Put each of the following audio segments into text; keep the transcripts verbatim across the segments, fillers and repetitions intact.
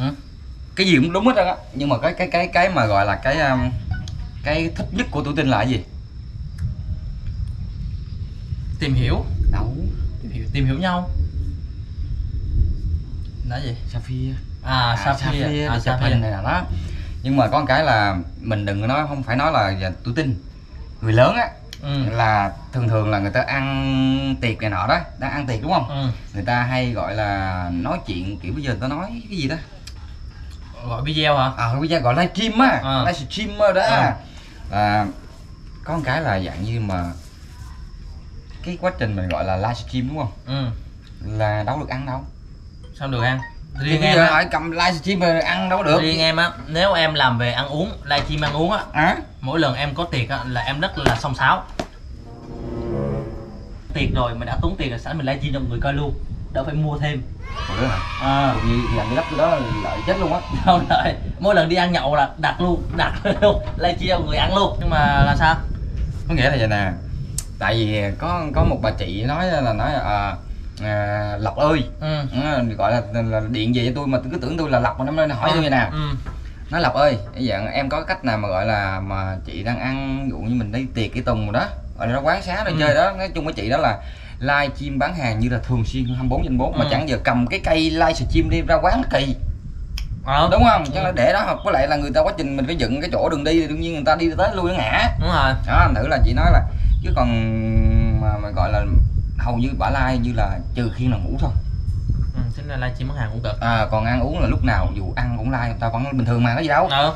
ừ. Cái gì cũng đúng hết á, nhưng mà cái cái cái cái mà gọi là cái cái thích nhất của tuổi Tinh là cái gì? Tìm hiểu. Đâu? Tìm hiểu, tìm hiểu nhau. Nói gì? Sapphire. À, Sapphire, à, Sapphire này là nó. Nhưng mà có một cái là mình đừng nói, không phải nói là tuổi Tinh, người lớn á. Ừ. Là thường thường là người ta ăn tiệc này nọ đó, đang ăn tiệc đúng không? Ừ. Người ta hay gọi là nói chuyện kiểu bây giờ người ta nói cái gì đó, gọi video hả? Ờ, à, video gọi live stream á, à. Live stream đó. À. À, có một cái là dạng như mà cái quá trình mình gọi là live stream đúng không? Ừ. Là đâu được ăn đâu. Sao được ăn? Riêng thì em giờ hỏi cầm live stream về ăn đâu được. Riêng em á, nếu em làm về ăn uống, live stream ăn uống á, à? Mỗi lần em có tiệc á là em rất là xông xáo. Tiệc rồi mình đã tốn tiền rồi, sẵn mình live stream cho người coi luôn, đỡ phải mua thêm. Ủa hả? À, vì làm cái lắp đó lợi chết luôn á. Đâu lợi. Mỗi lần đi ăn nhậu là đặt luôn, đặt luôn, live stream cho người ăn luôn. Nhưng mà là sao? Có nghĩa là vậy nè. Tại vì có có một bà chị nói là nói à, à, Lộc ơi, ừ. Gọi là, là điện về cho tôi mà cứ tưởng tôi là Lộc mà nó nói hỏi tôi vậy nè. Ừ. Nói Lộc ơi, bây giờ em có cách nào mà gọi là mà chị đang ăn, ví dụ như mình đi tiệc cái Tùng rồi đó, gọi là nó quán xá rồi ừ. Chơi đó, nói chung với chị đó là live stream bán hàng như là thường xuyên hai mươi bốn trên hai mươi bốn, ừ. Mà chẳng giờ cầm cái cây live stream đi ra quán nó kỳ. Ờ, đúng không? Chắc ừ. Là để đó, hoặc với lại là người ta quá trình mình phải dựng cái chỗ đường đi thì đương nhiên người ta đi tới lui nó ngã. Đúng rồi. Đó, thử là chị nói là chứ còn mà, mà gọi là hầu như bả like như là trừ khi là ngủ thôi. Ừ, thế là live stream bán hàng cũng cực. À, còn ăn uống là lúc nào dù ăn cũng like, người ta vẫn bình thường mà, có gì đâu. Ừ.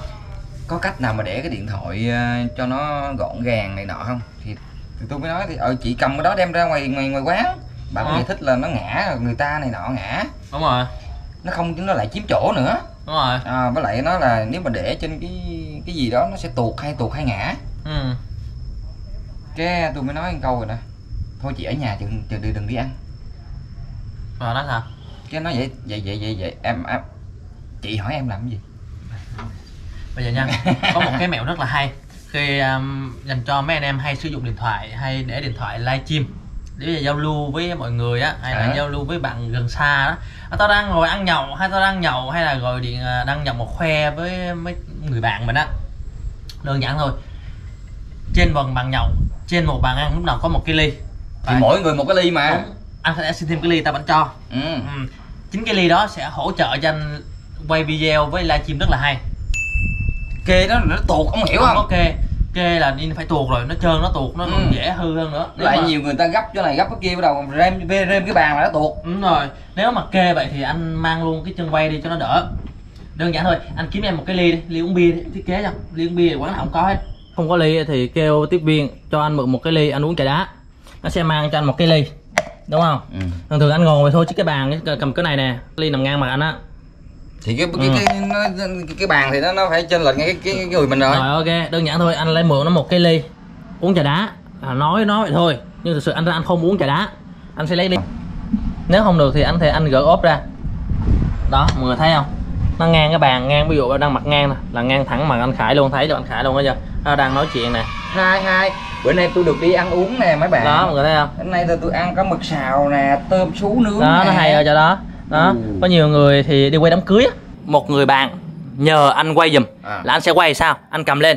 Có cách nào mà để cái điện thoại cho nó gọn gàng này nọ không? Thì thì tôi mới nói thì ờ, chị cầm cái đó đem ra ngoài ngoài ngoài quán, bà ừ. Người thích là nó ngã người ta này nọ ngã. Đúng rồi. Nó không, nó lại chiếm chỗ nữa. Đúng rồi. À, với lại nó là nếu mà để trên cái cái gì đó nó sẽ tuột hay tuột hay ngã. Ừ. Cái tôi mới nói một câu rồi nè. Thôi chị ở nhà chừng chừng đi đừng đi ăn. Rồi đó hả? Cái nói vậy vậy vậy vậy vậy em, em chị hỏi em làm cái gì? Bây giờ nha, có một cái mẹo rất là hay. Khi um, dành cho mấy anh em hay sử dụng điện thoại, hay để điện thoại livestream để giao lưu với mọi người á, hay là à. Giao lưu với bạn gần xa đó. À, tao đang ngồi ăn nhậu, hay tao đang nhậu, hay là gọi điện đang nhậu một khoe với mấy người bạn mình á. Đơn giản thôi. Trên một bàn nhậu, trên một bàn ăn lúc nào có một cái ly. Thì à, mỗi người một cái ly mà. Đúng. Anh sẽ xin thêm cái ly ta vẫn cho. Ừ. Ừ. Chính cái ly đó sẽ hỗ trợ cho anh quay video với livestream rất là hay. Kê đó nó tuột không hiểu không? Không có kê, kê là đi phải tuột rồi, nó trơn nó tuột, nó ừ. Còn dễ hư hơn nữa. Nếu lại mà... nhiều người ta gấp chỗ này gấp cái kia bắt đầu rem rem cái bàn là nó tuột. Đúng rồi. Nếu mà kê vậy thì anh mang luôn cái chân quay đi cho nó đỡ. Đơn giản thôi, anh kiếm em một cái ly đi, ly uống bia đi, thiết kế cho. Ly uống bia quán nào không có hết. Không có ly thì kêu tiếp viên cho anh mượn một cái ly, anh uống trà đá. Nó sẽ mang cho anh một cái ly. Đúng không? Ừ. Thường thường anh ngồi vậy thôi chứ cái bàn cầm cái này nè, ly nằm ngang mặt anh á. Thì cái cái, ừ. cái, cái cái bàn thì nó nó phải trên lệch ngay cái, cái, cái người mình rồi. Rồi ok, đơn giản thôi, anh lấy mượn nó một cái ly uống trà đá, à, nói nói vậy thôi, nhưng thực sự anh ra anh không uống trà đá, anh sẽ lấy ly. Nếu không được thì anh thì anh gỡ ốp ra. Đó, mọi người thấy không? Nó ngang cái bàn, ngang ví dụ đang mặt ngang nè, là ngang thẳng mặt anh Khải luôn, thấy cho anh Khải luôn đó chưa? Nó đang nói chuyện nè. Hai hai, bữa nay tôi được đi ăn uống nè mấy bạn. Đó, mọi người thấy không? Hôm nay tôi tôi ăn có mực xào nè, tôm sú nướng. Đó, nè. Nó hay ở chỗ đó. Đó, ừ. Có nhiều người thì đi quay đám cưới á, một người bạn nhờ anh quay giùm à. Là anh sẽ quay sao? Anh cầm lên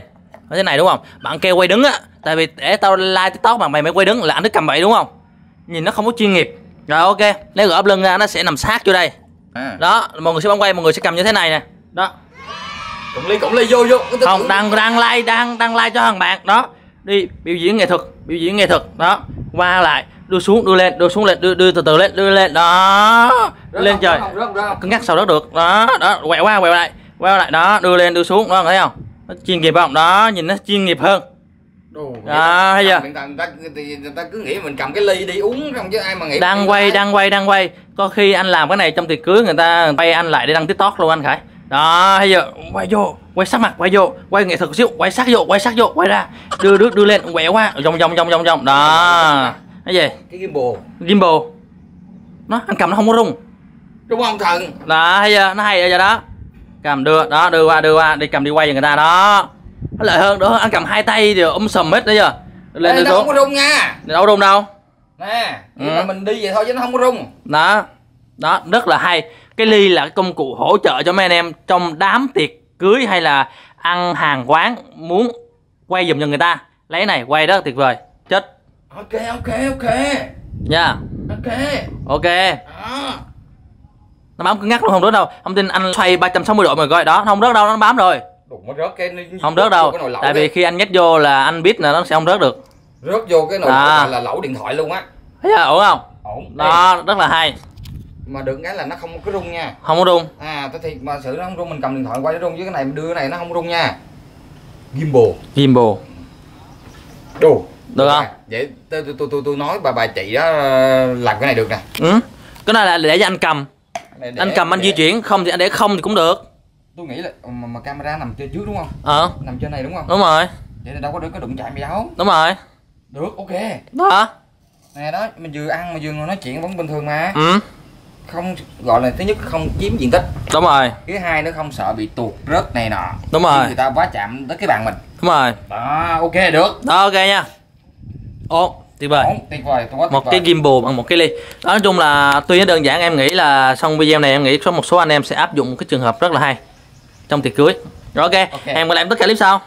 nói thế này đúng không? Bạn kêu quay đứng á, tại vì để tao like TikTok bạn mày mới quay đứng là anh cứ cầm vậy đúng không? Nhìn nó không có chuyên nghiệp. Rồi ok, lấy gỡ ấp lưng ra nó sẽ nằm sát vô đây à. Đó, mọi người sẽ bấm quay, mọi người sẽ cầm như thế này nè. Đó. Cộng ly, cộng ly vô vô. Không, đang đang like, đang đang like cho thằng bạn. Đó, đi biểu diễn nghệ thuật, biểu diễn nghệ thuật. Đó, qua lại đưa xuống đưa lên đưa xuống lên đưa đưa từ từ lên đưa lên đó đưa lên trời cứng ngắc sau đó được đó đó quẹo qua quẹo lại quẹo lại đó đưa lên đưa xuống đó thấy không nó chuyên nghiệp không đó nhìn nó chuyên nghiệp hơn đó thấy chưa người ta cứ nghĩ mình cầm cái ly đi uống không chứ ai mà nghĩ đang quay đang quay đang quay có khi anh làm cái này trong tiệc cưới người ta quay anh lại để đăng TikTok luôn anh Khải đó thấy chưa quay vô quay sát mặt quay vô quay nghệ thuật xíu quay sát vô quay sát vô quay ra đưa đưa đưa lên quẹo qua vòng vòng vòng vòng vòng đó. Cái gì? Cái gimbal. Gimbal. Nó anh cầm nó không có rung. Đúng không thần? Đó, thấy chưa? Nó hay ở giờ đó. Cầm đưa, đó đưa qua đưa qua đi cầm đi quay cho người ta đó. Nó lợi hơn nữa, anh cầm hai tay thì um sùm hết đấy giờ. Lên nó không có rung nha. Đâu rung đâu. Nè, ừ. Mà mình đi vậy thôi chứ nó không có rung. Đó. Đó, rất là hay. Cái ly là cái công cụ hỗ trợ cho mấy anh em trong đám tiệc cưới hay là ăn hàng quán, muốn quay giùm cho người ta. Lấy này quay rất là tuyệt vời. Chết. Ok ok ok. Nha. Ok. Ok. À. Nó bám cứ ngắt luôn, không rớt đâu. Không tin anh xoay ba trăm sáu mươi độ mà coi. Đó, không rớt đâu, nó bám rồi. Đụng nó rớt cái không rớt đâu. Tại vì khi anh nhét vô là anh biết là nó sẽ không rớt được. Rớt vô cái nồi à. Là lẩu điện thoại luôn á. Thấy chưa? Ổn không? Ổn. Đó, rất là hay. Mà được cái là nó không có rung nha. Không có rung. À, tôi thiệt mà sự nó không rung, mình cầm điện thoại quay nó rung, chứ cái này mình đưa cái này nó không rung nha. Gimbal. Gimbal. Đồ. Được không? À, vậy tôi tôi tôi tôi nói bà bà chị đó làm cái này được nè. Ừ. Cái này là để cho anh cầm. Để, để, anh cầm anh để. Di chuyển, không thì anh để không thì cũng được. Tôi nghĩ là mà, mà camera nằm trên trước đúng không? Ờ. Nằm trên này đúng không? Đúng rồi. Vậy là đâu có được cái đụng chạm gì đâu. Đúng rồi. Được, ok. Đó. Hả? Nè đó, mình vừa ăn mà vừa nói chuyện vẫn bình thường mà. Ừ. Không gọi là thứ nhất không chiếm diện tích. Đúng rồi. Thứ hai nữa không sợ bị tuột rớt này nọ. Đúng rồi. Chứ người ta quá chạm tới cái bàn mình. Đúng rồi. Đó, ok được. Đó, ok nha. Ồ, tuyệt vời. Ổn, tuyệt vời, tuyệt vời. Một cái gimbal bằng một cái ly. Đó, nói chung là tuy nó đơn giản, em nghĩ là xong video này em nghĩ có một số anh em sẽ áp dụng cái trường hợp rất là hay trong tiệc cưới. Rồi ok. Okay. Hẹn gặp lại em tất cả clip sau.